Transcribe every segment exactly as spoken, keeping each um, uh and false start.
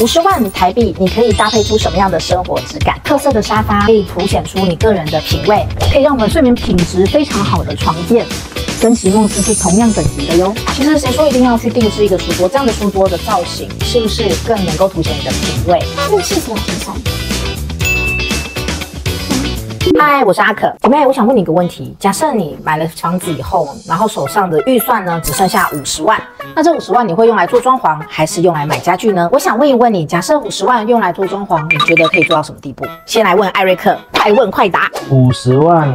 五十万台币，你可以搭配出什么样的生活质感？特色的沙发可以凸显出你个人的品味，可以让我们睡眠品质非常好的床垫，跟席梦思是同样等级的哟。其实谁说一定要去定制一个书桌？这样的书桌的造型是不是更能够凸显你的品味？那是什么品牌？ 嗨， Hi, 我是阿可姐妹，我想问你一个问题：假设你买了房子以后，然后手上的预算呢只剩下五十万，那这五十万你会用来做装潢，还是用来买家具呢？我想问一问你，假设五十万用来做装潢，你觉得可以做到什么地步？先来问艾瑞克，快问快答。五十万，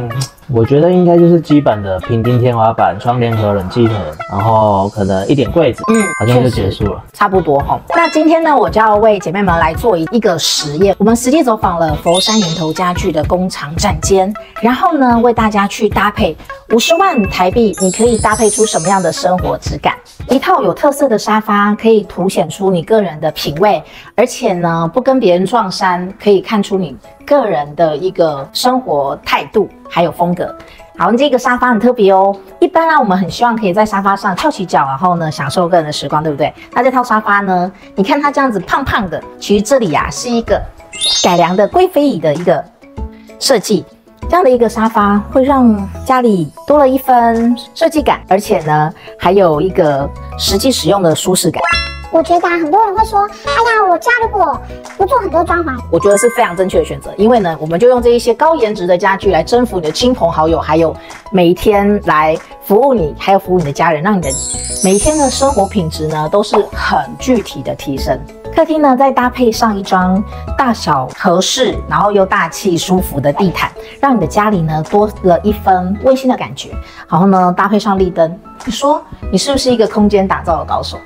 我觉得应该就是基本的平顶、天花板、窗帘盒、冷气盒，然后可能一点柜子，嗯，好像就结束了，差不多哈。那今天呢，我就要为姐妹们来做一个实验，我们实际走访了佛山源头家具的工厂展。 间，然后呢，为大家去搭配五十万台币，你可以搭配出什么样的生活质感？一套有特色的沙发，可以凸显出你个人的品味，而且呢，不跟别人撞衫，可以看出你个人的一个生活态度还有风格。 好，这个沙发很特别哦。一般啊，我们很希望可以在沙发上翘起脚，然后呢，享受个人的时光，对不对？那这套沙发呢，你看它这样子胖胖的，其实这里啊是一个改良的贵妃椅的一个。 设计这样的一个沙发会让家里多了一分设计感，而且呢，还有一个实际使用的舒适感。我觉得啊，很多人会说，哎呀，我家如果不做很多装潢，我觉得是非常正确的选择，因为呢，我们就用这一些高颜值的家具来征服你的亲朋好友，还有每一天来服务你，还有服务你的家人，让你的每一天的生活品质呢都是很具体的提升。 客厅呢，再搭配上一张大小合适，然后又大气舒服的地毯，让你的家里呢多了一分温馨的感觉。然后呢，搭配上立灯，你说你是不是一个空间打造的高手？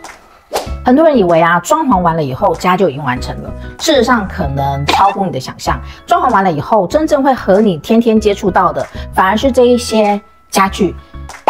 很多人以为啊，装潢完了以后家就已经完成了，事实上可能超乎你的想象。装潢完了以后，真正会和你天天接触到的，反而是这一些家具，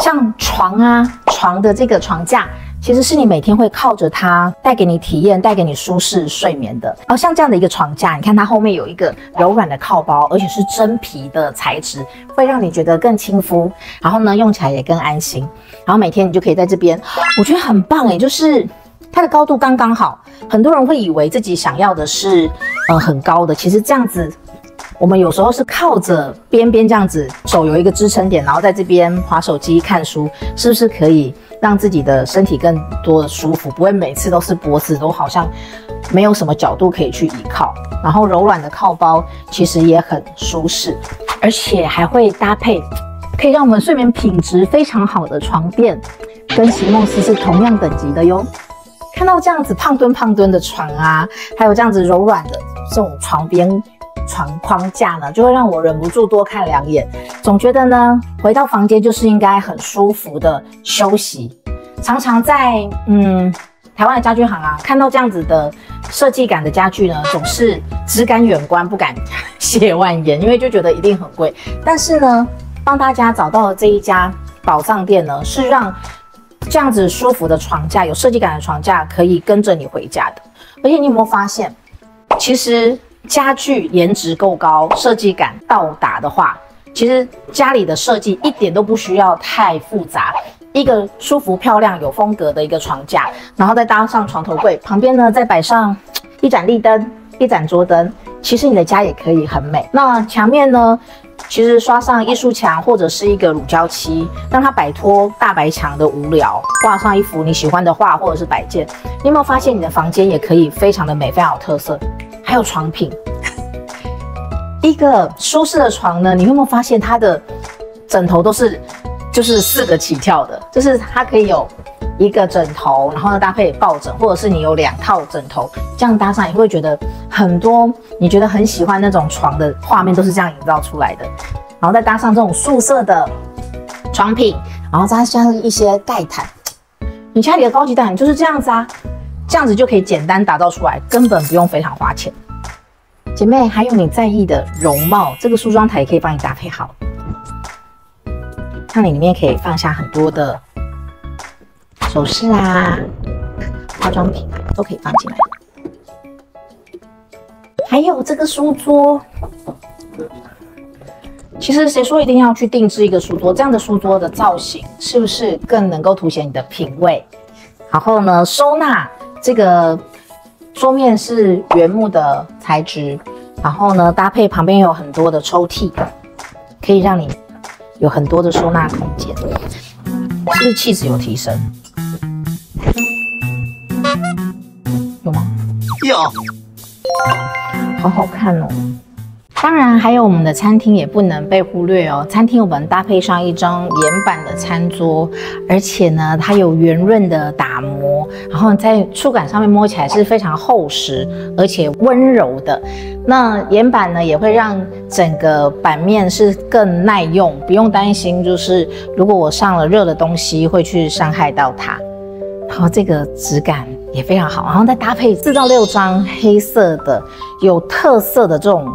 像床啊，床的这个床架。 其实是你每天会靠着它带给你体验、带给你舒适睡眠的。然后像这样的一个床架，你看它后面有一个柔软的靠包，而且是真皮的材质，会让你觉得更亲肤。然后呢，用起来也更安心。然后每天你就可以在这边，我觉得很棒诶，就是它的高度刚刚好。很多人会以为自己想要的是呃很高的，其实这样子。 我们有时候是靠着边边这样子，手有一个支撑点，然后在这边滑手机、看书，是不是可以让自己的身体更多的舒服？不会每次都是脖子都好像没有什么角度可以去依靠。然后柔软的靠包其实也很舒适，而且还会搭配可以让我们睡眠品质非常好的床垫，跟席梦思是同样等级的哟。看到这样子胖墩胖墩的床啊，还有这样子柔软的这种床边。 床框架呢，就会让我忍不住多看两眼，总觉得呢，回到房间就是应该很舒服的休息。常常在嗯台湾的家具行啊，看到这样子的设计感的家具呢，总是只敢远观不敢亵玩焉，因为就觉得一定很贵。但是呢，帮大家找到了这一家宝藏店呢，是让这样子舒服的床架、有设计感的床架可以跟着你回家的。而且你有没有发现，其实。 家具颜值够高，设计感到达的话，其实家里的设计一点都不需要太复杂。一个舒服、漂亮、有风格的一个床架，然后再搭上床头柜，旁边呢再摆上一盏立灯、一盏桌灯，其实你的家也可以很美。那墙面呢，其实刷上艺术墙或者是一个乳胶漆，让它摆脱大白墙的无聊。挂上一幅你喜欢的画或者是摆件，你有没有发现你的房间也可以非常的美，非常有特色？ 还有床品，一个舒适的床呢，你有没有发现它的枕头都是就是四个起跳的，就是它可以有一个枕头，然后呢搭配抱枕，或者是你有两套枕头，这样搭上你会觉得很多你觉得很喜欢那种床的画面都是这样营造出来的，然后再搭上这种素色的床品，然后再加上一些盖毯，你家里的高级蛋就是这样子啊。 这样子就可以简单打造出来，根本不用非常花钱。姐妹，还有你在意的容貌，这个梳妆台也可以帮你搭配好，让你里面可以放下很多的首饰啊、化妆品啊，都可以放进来。还有这个书桌，其实谁说一定要去定制一个书桌？这样的书桌的造型是不是更能够凸显你的品味？然后呢，收纳。 这个桌面是原木的材质，然后呢，搭配旁边有很多的抽屉，可以让你有很多的收纳空间，是不是气质有提升？有吗？有，好好看哦。 当然，还有我们的餐厅也不能被忽略哦。餐厅我们搭配上一张岩板的餐桌，而且呢，它有圆润的打磨，然后在触感上面摸起来是非常厚实而且温柔的。那岩板呢，也会让整个版面是更耐用，不用担心就是如果我上了热的东西会去伤害到它。然后这个质感也非常好，然后再搭配四到六张黑色的有特色的这种。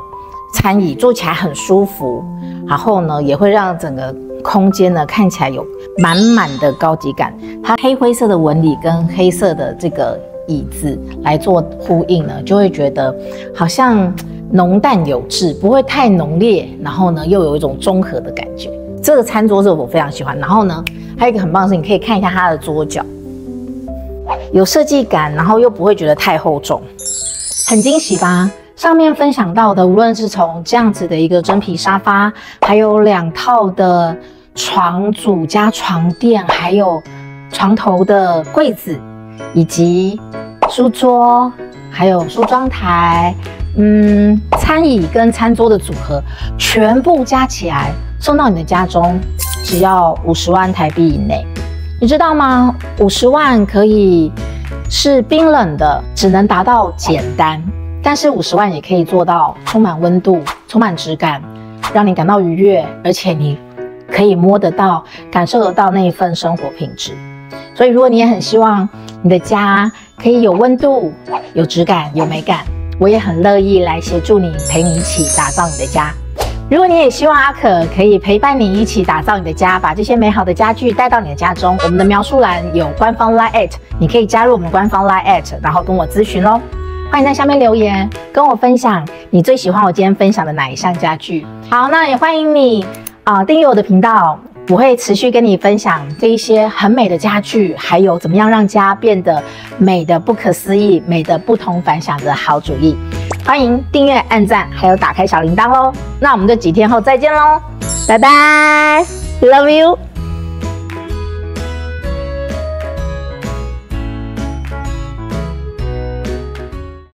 餐椅坐起来很舒服，然后呢，也会让整个空间呢看起来有满满的高级感。它黑灰色的纹理跟黑色的这个椅子来做呼应呢，就会觉得好像浓淡有致，不会太浓烈，然后呢又有一种中和的感觉。这个餐桌是我非常喜欢。然后呢，还有一个很棒的是，你可以看一下它的桌角，有设计感，然后又不会觉得太厚重，很惊喜吧？ 上面分享到的，无论是从这样子的一个真皮沙发，还有两套的床组加床垫，还有床头的柜子，以及书桌，还有梳妆台，嗯，餐椅跟餐桌的组合，全部加起来送到你的家中，只要五十万台币以内。你知道吗？五十万可以是冰冷的，只能达到简单。 但是五十万也可以做到充满温度、充满质感，让你感到愉悦，而且你可以摸得到、感受得到那一份生活品质。所以，如果你也很希望你的家可以有温度、有质感、有美感，我也很乐意来协助你，陪你一起打造你的家。如果你也希望阿可可以陪伴你一起打造你的家，把这些美好的家具带到你的家中，我们的描述栏有官方 LINE@ 你可以加入我们官方 LINE@ 然后跟我咨询哦。 欢迎在下面留言，跟我分享你最喜欢我今天分享的哪一项家具。好，那也欢迎你啊、呃、订阅我的频道，我会持续跟你分享这一些很美的家具，还有怎么样让家变得美的不可思议、美的不同凡响的好主意。欢迎订阅、按赞，还有打开小铃铛喽。那我们就几天后再见喽，拜拜 ，Love you。